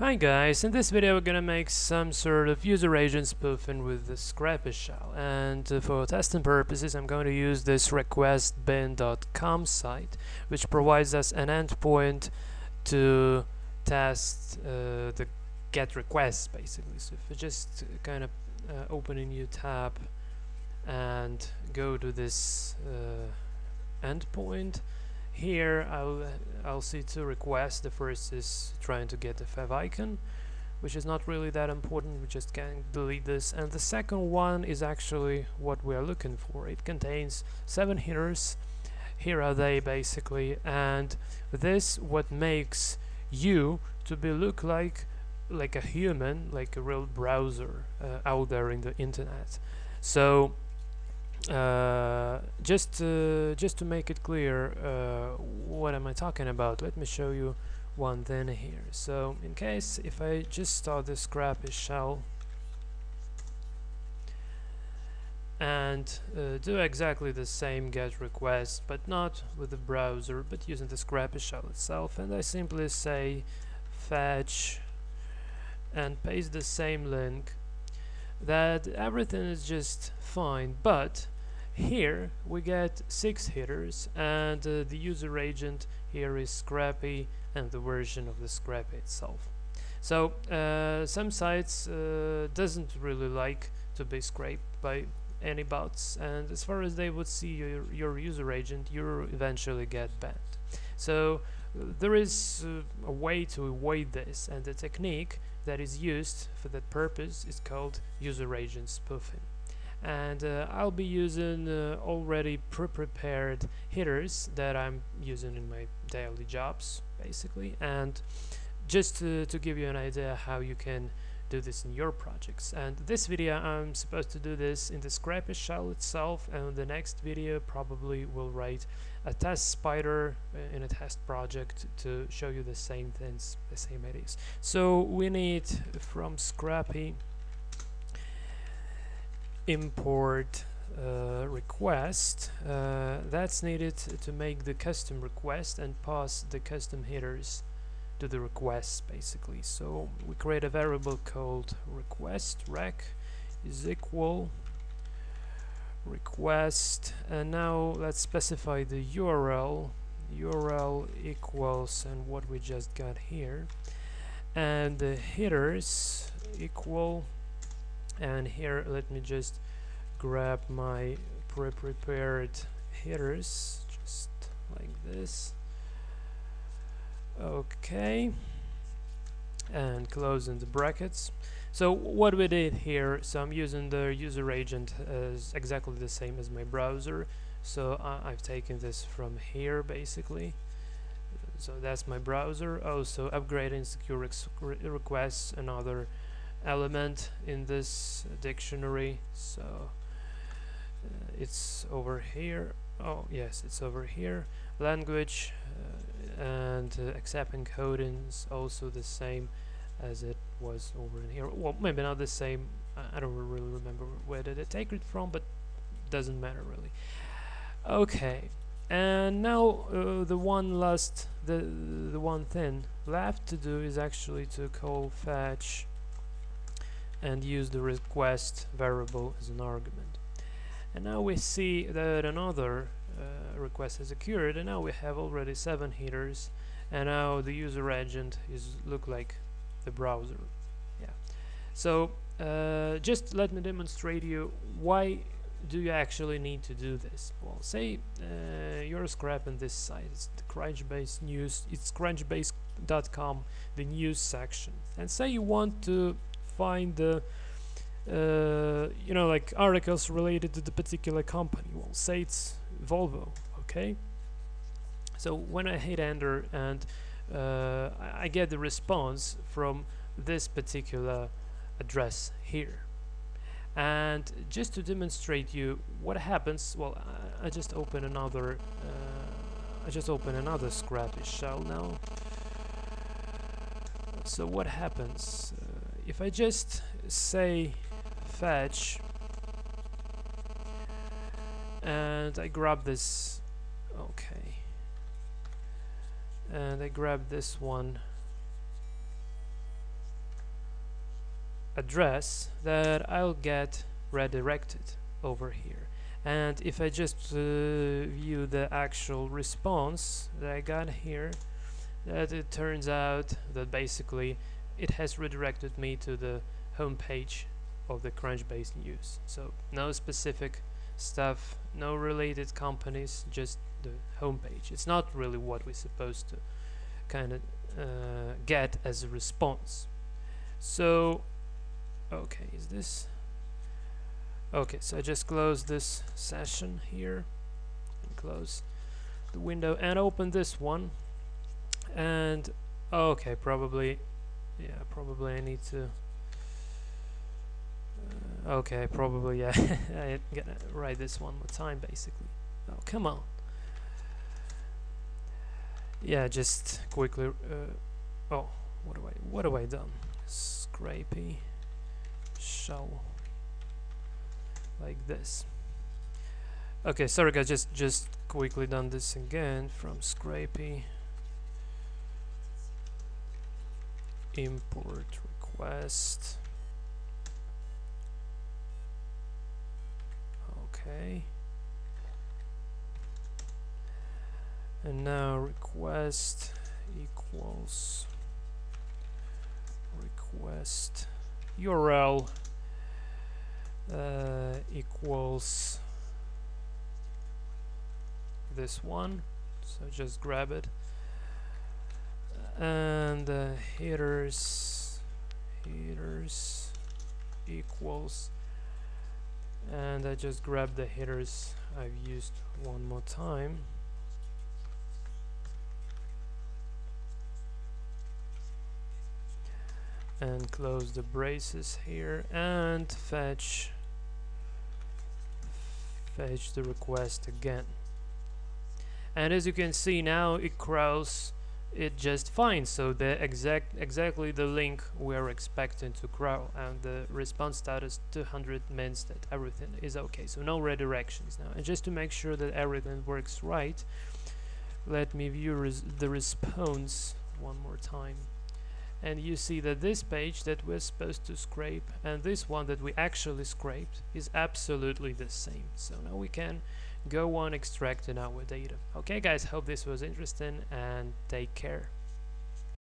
Hi guys, in this video we're gonna make some sort of user agent spoofing with the Scrapy shell, and for testing purposes I'm going to use this requestbin.com site, which provides us an endpoint to test the get requests basically. So if we just kind of open a new tab and go to this endpoint, here I'll see two requests. The first is trying to get the fav icon, which is not really that important, we just can delete this, and the second one is actually what we are looking for. It contains 7 headers, here are they basically, and this what makes you to be look like a human, like a real browser out there in the internet. So just to make it clear what am I talking about, let me show you one thing here. So in case if I just start the Scrapy shell and do exactly the same get request, but not with the browser but using the Scrapy shell itself, and I simply say fetch and paste the same link, that everything is just fine. But here we get 6 headers, and the user agent here is Scrapy and the version of the Scrapy itself. So some sites doesn't really like to be scraped by any bots, and as far as they would see your user agent, you eventually get banned. So there is a way to avoid this, and the technique that is used for that purpose is called user agent spoofing. And I'll be using already pre-prepared headers that I'm using in my daily jobs basically, and just to give you an idea how you can do this in your projects. And this video I'm supposed to do this in the Scrapy shell itself, and the next video probably will write a test spider in a test project to show you the same things, the same ideas. So we need from Scrapy import request, that's needed to make the custom request and pass the custom headers to the request basically. So we create a variable called request, rec is equal request, and now let's specify the URL, URL equals and what we just got here, and the headers equal, and here let me just grab my pre-prepared headers just like this. Okay, and closing the brackets. So what we did here, so I'm using the user agent as exactly the same as my browser, so I've taken this from here basically, so that's my browser. Also upgrading secure requests, another element in this dictionary, so it's over here. Oh yes, it's over here. Language and accept encodings, also the same as it was over in here. Well, maybe not the same, I don't really remember where did I take it from, but doesn't matter really. Okay, and now the one thing left to do is actually to call fetch and use the request variable as an argument. And now we see that another request is occurred, and now we have already 7 headers, and now the user agent is look like the browser. Yeah. So just let me demonstrate you why do you actually need to do this. Well, say you're scraping this site, it's the Crunchbase news, it's crunchbase.com, the news section, and say you want to find the you know, like articles related to the particular company. Well, say it's Volvo. Okay, so when I hit enter, and I get the response from this particular address here. And just to demonstrate you what happens, well, I just open another Scrapy shell now. So what happens if I just say fetch and I grab this, okay, and I grab this one, address that I'll get redirected over here. And if I just view the actual response that I got here, that it turns out that basically it has redirected me to the home page of the Crunchbase news. So no specific stuff, no related companies, just the home page. It's not really what we're supposed to kind of get as a response. So okay, is this okay? So I just close this session here and close the window and open this one. And okay, probably, yeah, probably I need to okay, probably, yeah. I gotta write this one more time basically. Oh, come on. Yeah, just quickly oh, what do I done? Scrapy show like this. Okay, sorry guys, just quickly done this again from Scrapy import request. Okay, and now request equals request URL equals this one. So just grab it, and the headers equals, and I just grabbed the headers I've used one more time. And close the braces here and fetch the request again. And as you can see now, it just fine. So the exactly the link we're expecting to crawl, and the response status 200 means that everything is okay. So no redirections now. And just to make sure that everything works right, let me view the response one more time. And you see that this page that we're supposed to scrape and this one that we actually scraped is absolutely the same. So now we can go on extracting our data. Okay guys, hope this was interesting, and take care.